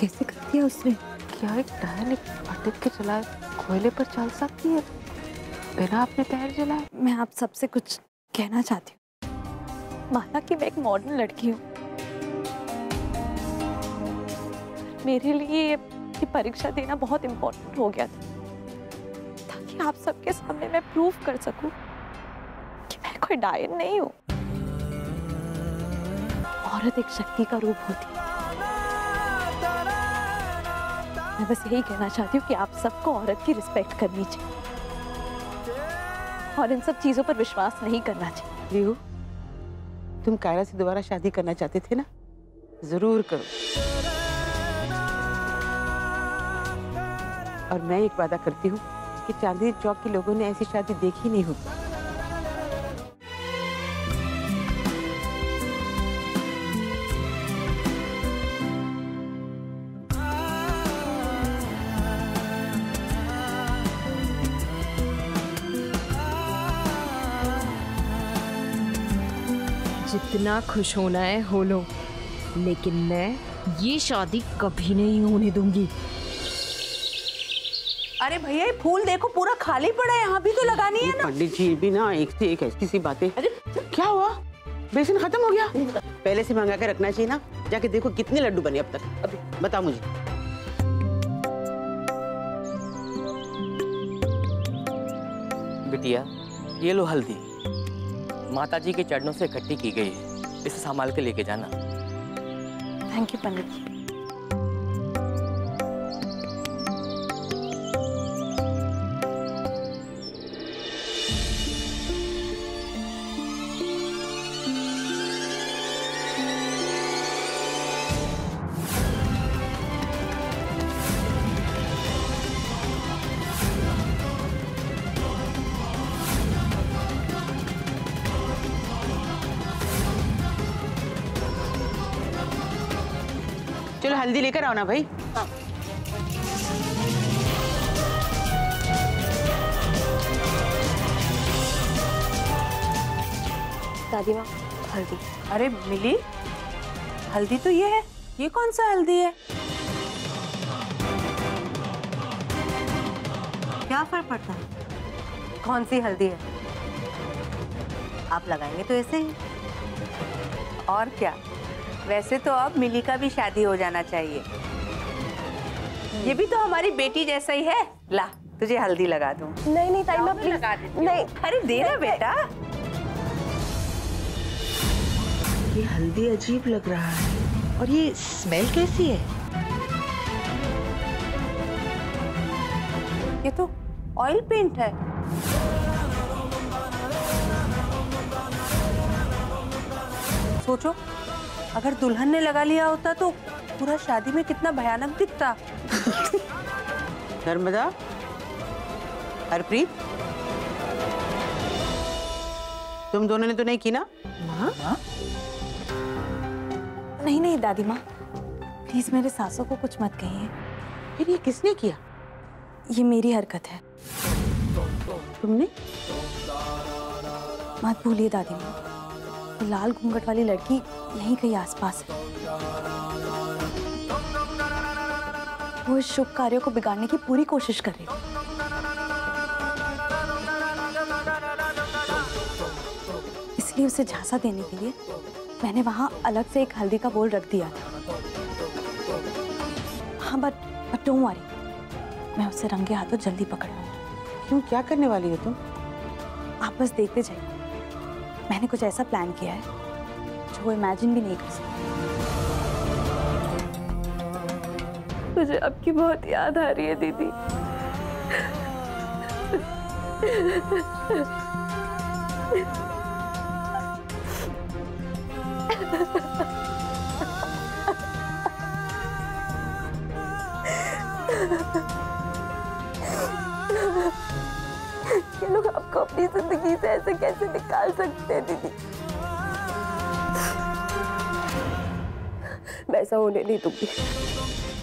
कैसे कर दिया उसने? क्या एक टायर ने भटक के चला कोयले पर चल सकती है बिना अपने पैर जलाए? मैं आप सबसे कुछ कहना चाहती हूँ। माना कि मैं एक मॉडर्न लड़की हूँ, मेरे लिए ये परीक्षा देना बहुत इम्पोर्टेंट हो गया था ताकि आप सबके सामने मैं प्रूव कर सकूं कि मैं कोई डायन नहीं हूँ। औरत एक शक्ति का रूप होती है। मैं बस यही कहना चाहती हूँ कि आप सबको औरत की रिस्पेक्ट करनी चाहिए और इन सब चीजों पर विश्वास नहीं करना चाहिए। रियू, तुम कायरा से दोबारा शादी करना चाहते थे ना? जरूर करो। और मैं एक वादा करती हूँ कि चांदनी चौक के लोगों ने ऐसी शादी देखी नहीं होगी। जितना खुश होना है हो लो, लेकिन मैं ये शादी कभी नहीं होने दूंगी। अरे भैया ये फूल देखो पूरा खाली पड़ा है, यहाँ भी तो लगानी है ना। पंडित जी भी ना एक से एक ऐसी सी बातें। अरे क्या हुआ? बेसन खत्म हो गया? पहले से मंगा के रखना चाहिए ना। जाके देखो कितने लड्डू बने अब तक। अभी बताओ मुझे। बिटिया ये लो हल्दी, माताजी के चरणों से इकट्ठी की गई है, इसे संभाल के लेके जाना। Thank you Pandit ji. चलो हल्दी लेकर आओ ना भाई। दादी माँ हल्दी। अरे मिली हल्दी तो ये है, ये कौन सा हल्दी है? क्या फर्क पड़ता है कौन सी हल्दी है? आप लगाएंगे तो ऐसे ही, और क्या। वैसे तो अब मिली का भी शादी हो जाना चाहिए। ये भी तो हमारी बेटी जैसा ही है। ला तुझे हल्दी लगा दूं। नहीं नहीं ताई मां प्लीज लगा देती। नहीं अरे दे ना बेटा। ये हल्दी अजीब लग रहा है और ये स्मेल कैसी है? ये तो ऑयल पेंट है। सोचो अगर दुल्हन ने लगा लिया होता तो पूरा शादी में कितना भयानक दिखता। नर्मदा, हरप्रीत, तुम दोनों ने तो नहीं की ना? माँ नहीं नहीं दादी माँ प्लीज मेरे सासों को कुछ मत कहिए। फिर ये किसने किया? ये मेरी हरकत है। तुमने? मत भूलिए दादी माँ, वो लाल घूंघट वाली लड़की यहीं कहीं आसपास है। वो इस शुभ कार्यों को बिगाड़ने की पूरी कोशिश कर रही है, इसलिए उसे झांसा देने के लिए मैंने वहाँ अलग से एक हल्दी का बोल रख दिया था। हाँ बट डोंट वरी, मैं उसे रंगे हाथों जल्दी पकड़ लूंगी। क्यों, क्या करने वाली हो तुम? आप बस देखते जाइए। मैंने कुछ ऐसा प्लान किया है जो वो इमेजिन भी नहीं कर सकती। मुझे आपकी बहुत याद आ रही है दीदी। ये लोग आपको अपनी जिंदगी से ऐसे कैसे निकाल सकते हैं दीदी? मैं ऐसा होने नहीं दूंगी।